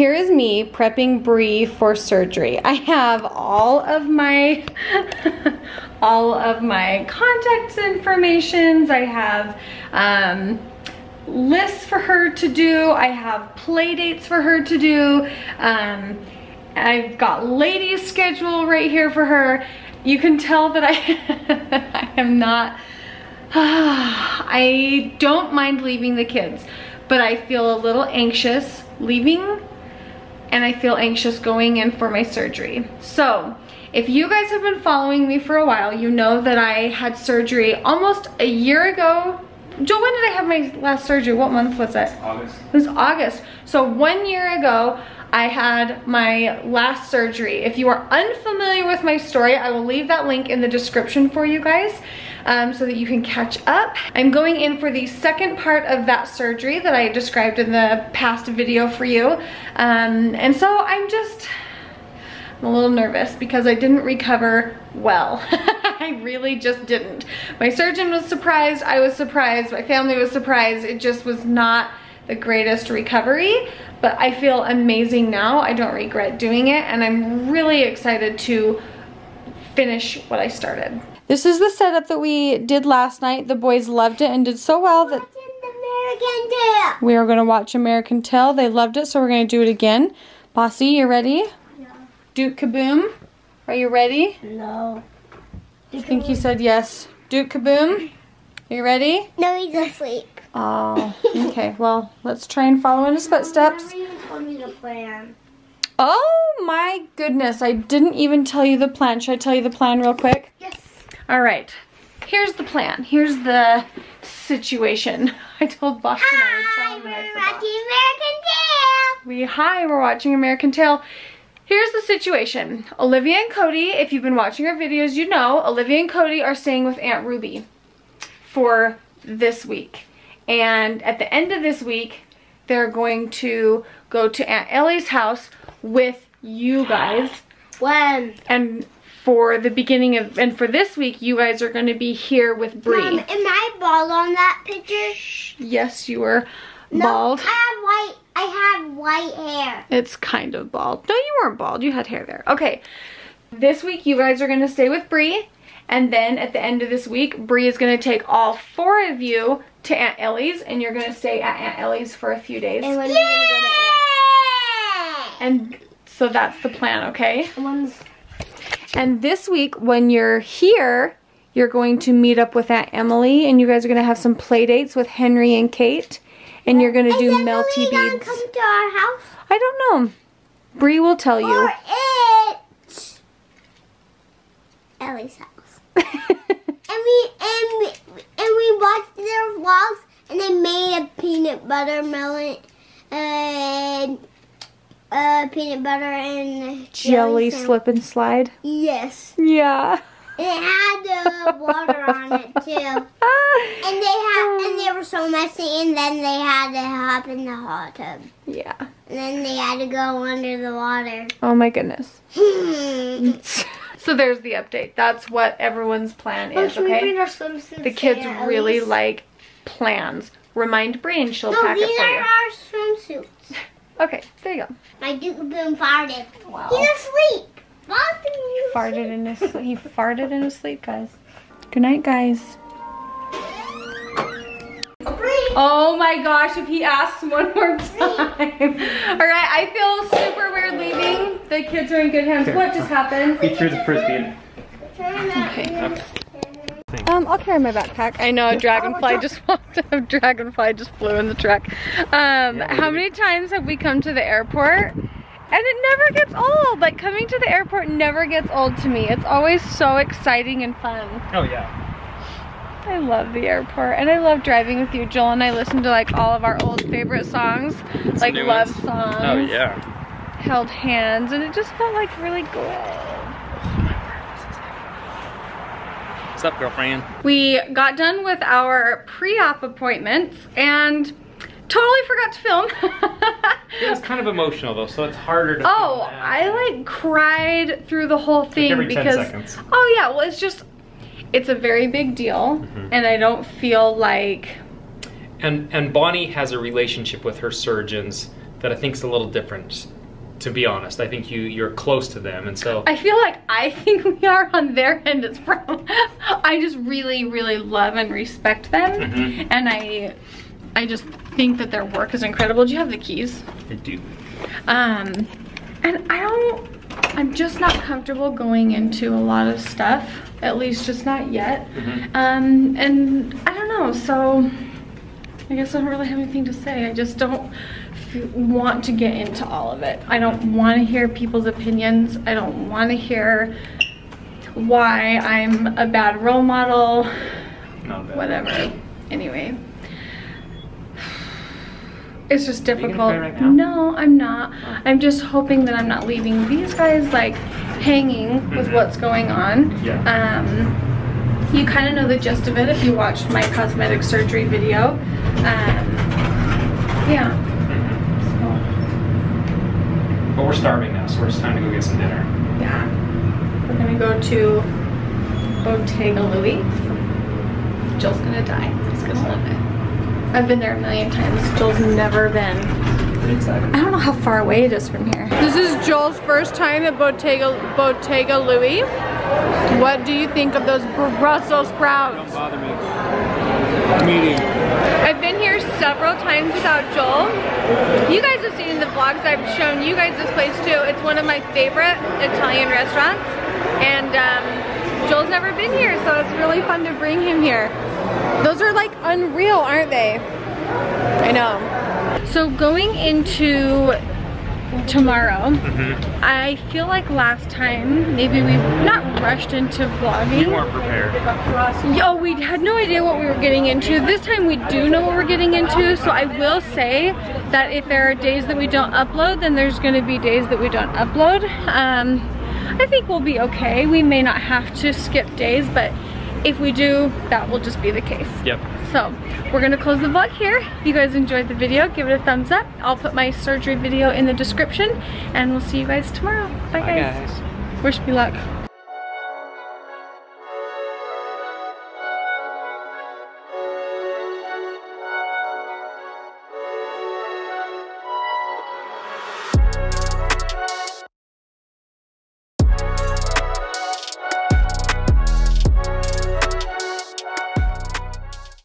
Here is me prepping Bree for surgery. I have all of my contacts informations. I have lists for her to do. I have play dates for her to do. I've got ladies' schedule right here for her. You can tell that I am not, I don't mind leaving the kids, but I feel a little anxious leaving and I feel anxious going in for my surgery. So if you guys have been following me for a while, you know that I had surgery almost a year ago. Joel, when did I have my last surgery? What month was it? August. It was August. So 1 year ago, I had my last surgery. If you are unfamiliar with my story, I will leave that link in the description for you guys so that you can catch up. I'm going in for the second part of that surgery that I described in the past video for you. And so I'm a little nervous because I didn't recover well. I really just didn't. My surgeon was surprised, I was surprised, my family was surprised. It just was not the greatest recovery, but I feel amazing now. I don't regret doing it, and I'm really excited to finish what I started. This is the setup that we did last night. The boys loved it and did so well that we are going to watch American Tail. They loved it, so we're going to do it again. Bossy, you ready? No. Duke Kaboom, are you ready? No. I think you said yes. Duke Kaboom, are you ready? No, he's asleep. Oh, okay. Well, let's try and follow in his footsteps. You never even told me the plan. Oh my goodness, I didn't even tell you the plan. Should I tell you the plan real quick? Yes. All right. Here's the plan. Here's the situation. I told Boston I would tell him. Hi, we're watching American Tail. We're watching American Tail. Here's the situation. Olivia and Cody, if you've been watching our videos, you know, Olivia and Cody are staying with Aunt Ruby for this week. And at the end of this week, they're going to go to Aunt Ellie's house with you guys. When? And for the beginning of, and for this week, you guys are going to be here with Bree. Mom, am I bald on that picture? Yes, you were bald. No, I had white hair. It's kind of bald. No, you weren't bald. You had hair there. Okay. This week, you guys are going to stay with Bree. And then at the end of this week, Bree is going to take all four of you to Aunt Ellie's, and you're going to stay at Aunt Ellie's for a few days. And when are you going to go to Aunt? And so that's the plan, okay? And this week, when you're here, you're going to meet up with Aunt Emily, and you guys are going to have some play dates with Henry and Kate, and you're going to do melty beads. Is Emily going to come to our house? I don't know. Bree will tell you. Or it's Ellie's house. And we watched their vlogs, and they made a peanut butter melon and peanut butter and jelly slip and slide. Yes. Yeah. And it had water on it too. And they were so messy, and then they had to hop in the hot tub. Yeah. And then they had to go under the water. Oh my goodness. So there's the update. That's what everyone's plan is, okay? The kids really like plans. Remind Bree and she'll pack it for you. No, these are our swimsuits. Okay, there you go. My Duke Boom farted. Wow. He's asleep. He farted in his sleep, guys. Good night, guys. Oh my gosh, if he asks one more time. Alright, I feel super weird leaving. The kids are in good hands. Here. What just happened? He threw the frisbee in. Okay. I'll carry my backpack. I know a dragonfly just walked up. A dragonfly just flew in the truck. How many times have we come to the airport? And it never gets old. Like, coming to the airport never gets old to me. It's always so exciting and fun. Oh yeah. I love the airport, and I love driving with you. Joel and I listen to like all of our old favorite songs, like love songs. Oh yeah. Held Hands, and it just felt like really good. What's up, girlfriend? We got done with our pre-op appointments and totally forgot to film. It was kind of emotional though, so it's harder to film that. I like cried through the whole thing every 10 seconds. Oh yeah, well it's just, it's a very big deal, and I don't feel like... And Bonnie has a relationship with her surgeons that I think is a little different. To be honest, I think you're close to them, and so I feel like I think we are on their end. It's from I just really, really love and respect them, and I just think that their work is incredible. Do you have the keys? I do. And I'm just not comfortable going into a lot of stuff, at least just not yet. And I don't know, so I guess I don't really have anything to say. I just don't want to get into all of it. I don't want to hear people's opinions. I don't want to hear why I'm a bad role model. Not bad. Whatever. Anyway, it's just difficult. Are you gonna cry right now? No, I'm not. I'm just hoping that I'm not leaving these guys like hanging with what's going on. Yeah. You kind of know the gist of it if you watched my cosmetic surgery video. Yeah. But we're starving now, so it's time to go get some dinner. Yeah. We're gonna go to Bottega Louie. Joel's gonna die. He's gonna love it. I've been there a million times. Joel's never been. Excited. I don't know how far away it is from here. This is Joel's first time at Bottega Louie. What do you think of those Brussels sprouts? Don't bother me. I'm eating. I've been here several times without Joel. You guys have seen in the vlogs, I've shown you guys this place too. It's one of my favorite Italian restaurants, and Joel's never been here, so it's really fun to bring him here. Those are like unreal, aren't they? I know. So going into tomorrow, I feel like last time maybe we not rushed into vlogging. We weren't prepared. Yo, we had no idea what we were getting into. This time we do know what we're getting into, so I will say that if there are days that we don't upload, then there's going to be days that we don't upload. I think we'll be okay. We may not have to skip days, but if we do, that will just be the case. Yep. So we're gonna close the vlog here. If you guys enjoyed the video, give it a thumbs up. I'll put my surgery video in the description, and we'll see you guys tomorrow. Bye guys. Wish me luck.